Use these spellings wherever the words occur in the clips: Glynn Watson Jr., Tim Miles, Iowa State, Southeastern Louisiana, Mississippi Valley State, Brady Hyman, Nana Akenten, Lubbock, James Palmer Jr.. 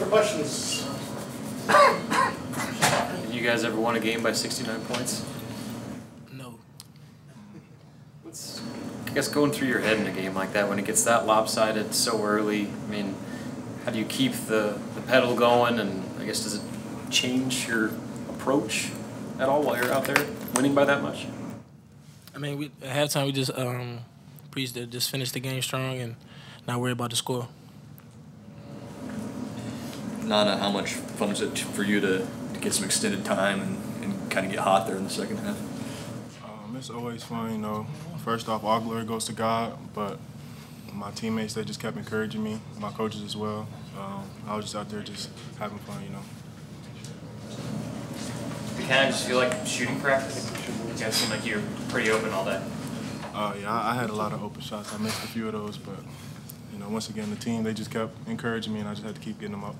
for questions. You guys ever won a game by 69 points? No. What's, I guess, going through your head in a game like that when it gets that lopsided so early? I mean, how do you keep the pedal going, and I guess does it change your approach at all while you're out there winning by that much? I mean, we, at halftime we just preached to just finish the game strong and not worry about the score. Nana, how much fun is it for you to get some extended time and kind of get hot there in the second half? It's always fun, you know. First off, all glory goes to God, but my teammates, they just kept encouraging me, my coaches as well. I was just out there just having fun, you know. You kind of just feel like shooting practice? You guys seem like you're pretty open all day. Yeah, I had a lot of open shots. I missed a few of those, but, you know, once again, the team, they just kept encouraging me, and I just had to keep getting them up.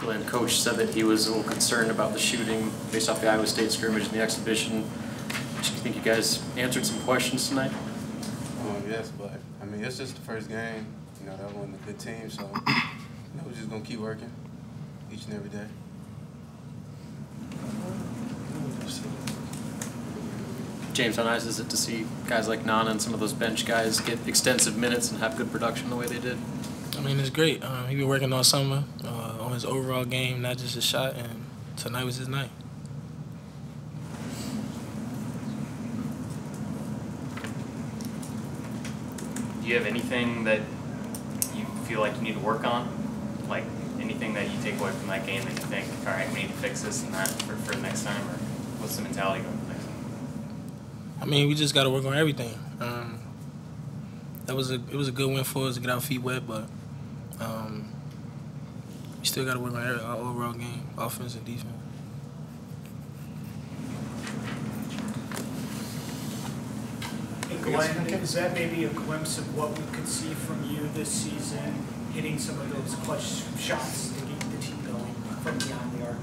Glynn, Coach said that he was a little concerned about the shooting based off the Iowa State scrimmage and the exhibition. Do you think you guys answered some questions tonight? Yes, but, I mean, it's just the first game. You know, that wasn't a good team, so you know, we're just going to keep working each and every day. James, how nice is it to see guys like Nana and some of those bench guys get extensive minutes and have good production the way they did? I mean, it's great. He's been working all summer on his overall game, not just his shot, and tonight was his night. Do you have anything that you feel like you need to work on? Like anything that you take away from that game that you think, all right, we need to fix this and that for next time? Or what's the mentality going for next time? I mean, we just got to work on everything. It was a good win for us to get our feet wet, but we still got to work on our overall game, offense and defense. Hey, Glenn, is that maybe a glimpse of what we could see from you this season, hitting some of those clutch shots to keep the team going from beyond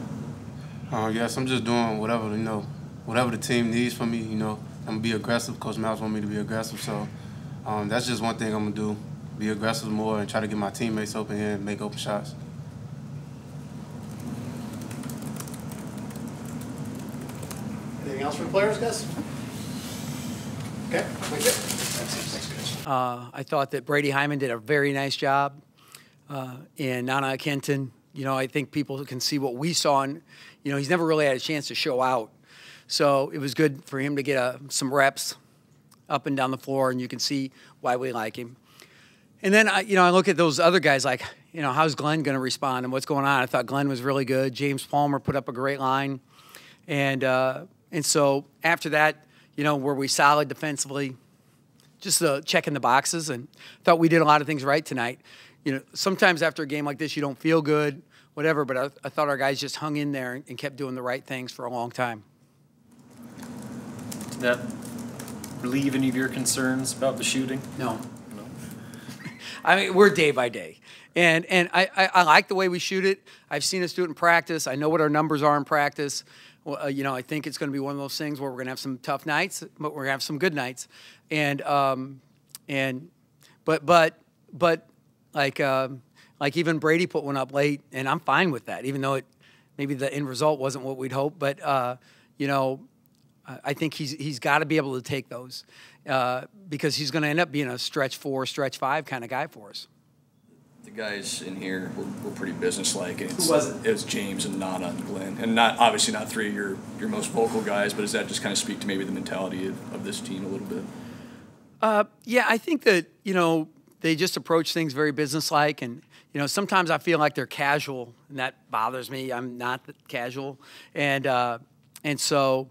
the arc? Yes, I'm just doing whatever, you know, whatever the team needs from me, you know. I'm going to be aggressive. Coach Miles wants me to be aggressive, so that's just one thing I'm going to do, be aggressive more and try to get my teammates open here and make open shots. Anything else from players, guys? Okay, thank you. Thanks, guys. I thought that Brady Hyman did a very nice job, and Nana Akenten. You know, I think people can see what we saw, and, you know, he's never really had a chance to show out. So it was good for him to get some reps up and down the floor, and you can see why we like him. And then, you know, I look at those other guys like, you know, how's Glenn going to respond and what's going on? I thought Glenn was really good. James Palmer put up a great line. And so after that, you know, were we solid defensively? Just checking the boxes, and thought we did a lot of things right tonight. You know, sometimes after a game like this, you don't feel good, whatever, but I thought our guys just hung in there and kept doing the right things for a long time. That relieve any of your concerns about the shooting? No. I mean, we're day by day. And I like the way we shoot it. I've seen us do it in practice. I know what our numbers are in practice. Well, you know, I think it's going to be one of those things where we're going to have some tough nights, but we're going to have some good nights. But like even Brady put one up late, and I'm fine with that, even though it maybe the end result wasn't what we'd hoped. But, you know, I think he's got to be able to take those because he's going to end up being a stretch four, stretch five kind of guy for us. The guys in here were pretty businesslike. Who was it? It was James and Nana and Glenn, and obviously not three of your most vocal guys. But does that just kind of speak to maybe the mentality of this team a little bit? Yeah, I think that, you know, they just approach things very businesslike, and, you know, sometimes I feel like they're casual, and that bothers me. I'm not casual, and so,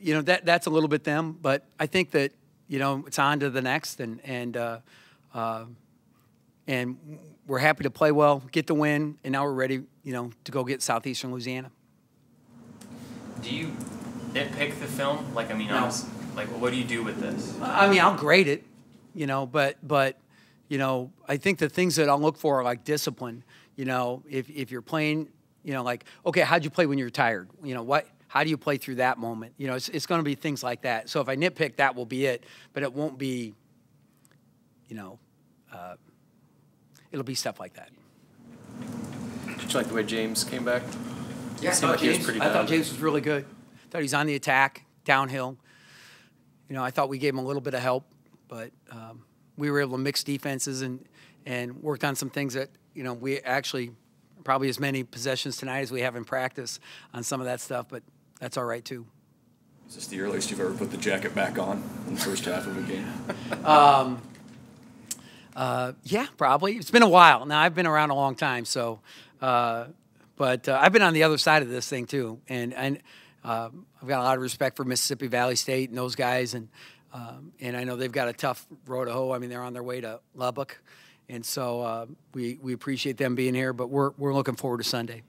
you know, that's a little bit them, but I think that, you know, it's on to the next, and we're happy to play well, get the win, and now we're ready, you know, to go get Southeastern Louisiana. Do you nitpick the film? Like, I mean, no. Honestly, like, what do you do with this? I mean, I'll grade it, you know, but you know, I think the things that I'll look for are like discipline. You know, if you're playing, you know, like, okay, how'd you play when you're tired? You know, what? How do you play through that moment? You know, it's going to be things like that. So if I nitpick, that will be it. But it won't be, you know, It'll be stuff like that. Did you like the way James came back? Yeah, I thought James was really good. I thought he was on the attack, downhill. You know, I thought we gave him a little bit of help, but we were able to mix defenses and worked on some things that, you know, we actually probably as many possessions tonight as we have in practice on some of that stuff, but that's all right too. Is this the earliest you've ever put the jacket back on in the first half of a game? Yeah, probably. It's been a while. Now, I've been around a long time, so but I've been on the other side of this thing too, and I've got a lot of respect for Mississippi Valley State and those guys, and I know they've got a tough road to hoe. I mean, they're on their way to Lubbock, and so we appreciate them being here, but we're looking forward to Sunday.